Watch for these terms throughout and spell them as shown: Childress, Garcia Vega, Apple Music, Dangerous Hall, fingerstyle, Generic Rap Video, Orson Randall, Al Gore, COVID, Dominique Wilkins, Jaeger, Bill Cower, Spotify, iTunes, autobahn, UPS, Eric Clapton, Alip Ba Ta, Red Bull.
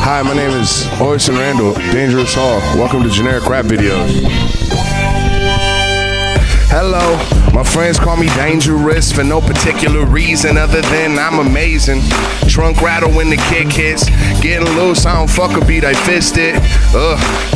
Hi, my name is Orson Randall, Dangerous Hall. Welcome to Generic Rap Videos. Hello, my friends call me Dangerous for no particular reason other than I'm amazing. Trunk rattle when the kick hits. Getting loose, I don't fuck a beat, I fist it.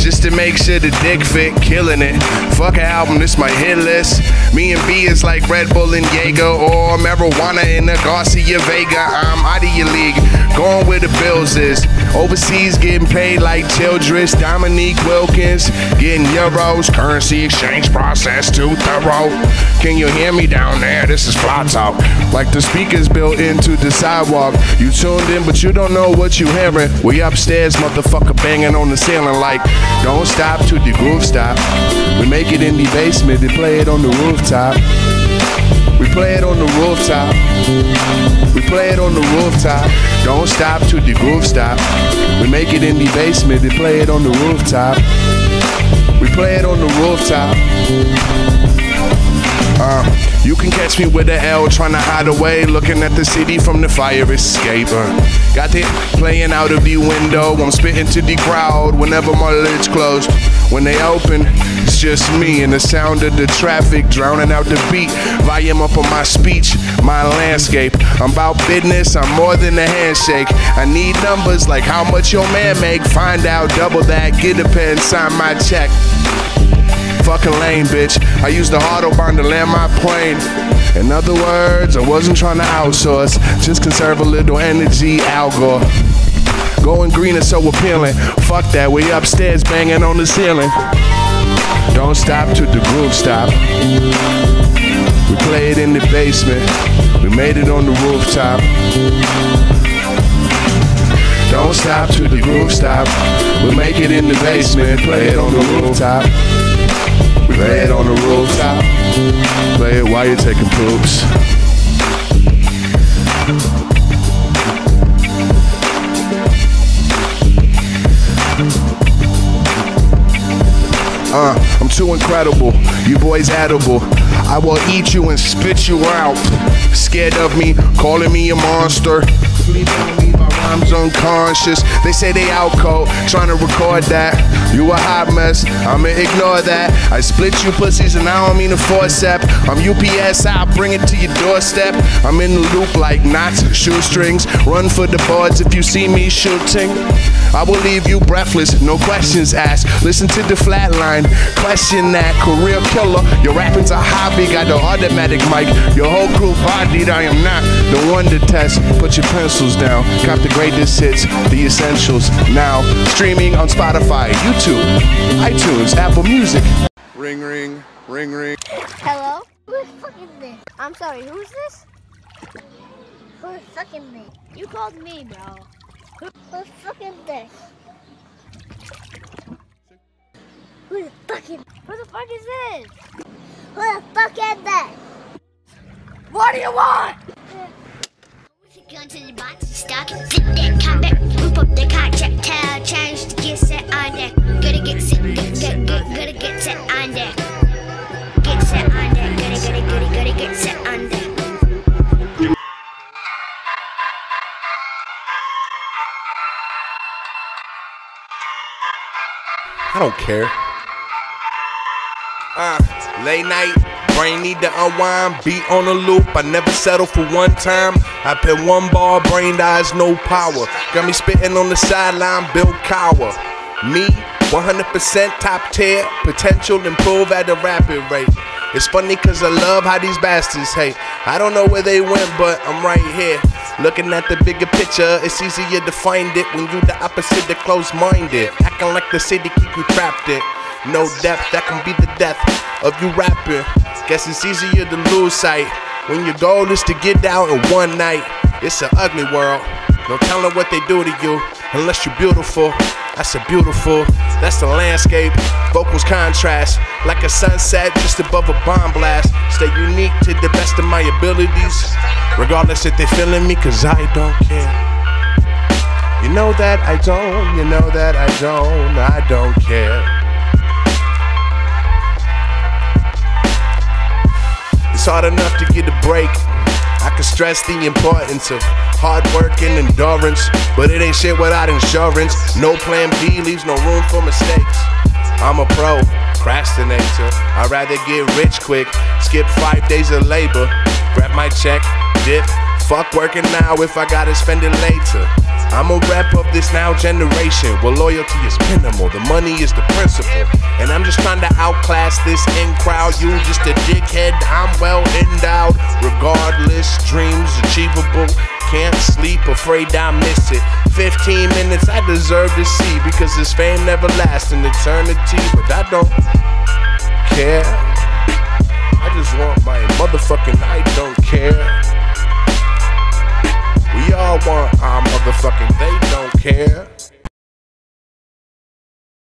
Just to make sure the dick fit, killing it. Fuck an album, this my hit list. Me and B is like Red Bull and Jaeger or marijuana in the Garcia Vega. I'm out of your league, going where the bills is. Overseas getting paid like Childress, Dominique Wilkins, getting euros, currency exchange process too thorough. Can you hear me down there? This is fly talk. Like the speakers built into the sidewalk. You tuned in, but you don't know what you hearing. We upstairs, motherfucker, banging on the ceiling like, don't stop till the groove stop. We make it in the basement, they play it on the rooftop. We play it on the rooftop. We play it on the rooftop. Don't stop till the groove stop. We make it in the basement, they play it on the rooftop. We play it on the rooftop. You can catch me with a L trying to hide away, looking at the city from the fire escape. Got it playing out of the window. I'm spitting to the crowd whenever my lids closed. When they open, it's just me and the sound of the traffic drowning out the beat. Volume up on my speech, my landscape. I'm about business, I'm more than a handshake. I need numbers like how much your man make. Find out, double that, get a pen, sign my check. Fucking lame, bitch. I used the autobahn to land my plane. In other words, I wasn't trying to outsource. Just conserve a little energy, Al Gore. Going green is so appealing. Fuck that, we upstairs banging on the ceiling. Don't stop till the groove stop. We play it in the basement. We made it on the rooftop. Don't stop till the groove stop. We make it in the basement. Play it on the rooftop. We play it on the rooftop. Play it while you're taking poops. I'm too incredible, you boys edible. I will eat you and spit you out. Scared of me, calling me a monster. Please don't leave, my rhymes unconscious. They say they out cold, trying to record that. You a hot mess, I'ma ignore that. I split you pussies and I don't mean to forceps. I'm UPS, I'll bring it to your doorstep. I'm in the loop like knots, shoestrings. Run for the boards if you see me shooting. I will leave you breathless, no questions asked. Listen to the flatline, question that. Career killer, your rapping's a hobby. Got the automatic mic, your whole crew bodied. I am not the one to test. Put your pencils down, cop the greatest hits, the essentials. Now, streaming on Spotify, YouTube, iTunes, Apple Music. Ring, ring, ring, ring. Hello? Who the fuck is this? I'm sorry, who is this? Who the fuck is this? You called me, bro. Who the fuck is this? Who the fuck is this? Who the fuck is this? Who the fuck is this? What do you want? With your guns in the box, stop, flip that combat, whip up the car, check, tell, change to get set on that. Gotta get set, gotta get set on that. Get set on that, gotta get set on that. I don't care. Late night, brain need to unwind. Beat on a loop, I never settle for one time. I pit one ball, brain dies, no power. Got me spitting on the sideline, Bill Cower. Me, 100% top tier, potential improve at a rapid rate. It's funny cause I love how these bastards hate. I don't know where they went, but I'm right here. Looking at the bigger picture, it's easier to find it when you the opposite of close-minded. Acting like the city keep you trapped in. No depth, that can be the death of you rapping. Guess it's easier to lose sight when your goal is to get down in one night. It's an ugly world, no telling what they do to you unless you're beautiful. That's a beautiful, that's the landscape. Vocals contrast, like a sunset just above a bomb blast. Stay unique to the best of my abilities, regardless if they feeling me, cause I don't care. You know that I don't, you know that I don't care. It's hard enough to get a break. I can could stress the importance of hard work and endurance, but it ain't shit without insurance. No plan B leaves no room for mistakes. I'm a procrastinator. I'd rather get rich quick, skip 5 days of labor, grab my check, dip. Fuck working now if I gotta spend it later. I'ma wrap up this now generation where loyalty is minimal, the money is the principle. And I'm just trying to outclass this in crowd. You just a dickhead, I'm well endowed. Regardless, dreams achievable. Can't sleep, afraid I miss it. 15 minutes I deserve to see, because this fame never lasts an eternity. But I don't care, I just want my motherfucking I don't care. We all want our motherfucking, they don't care.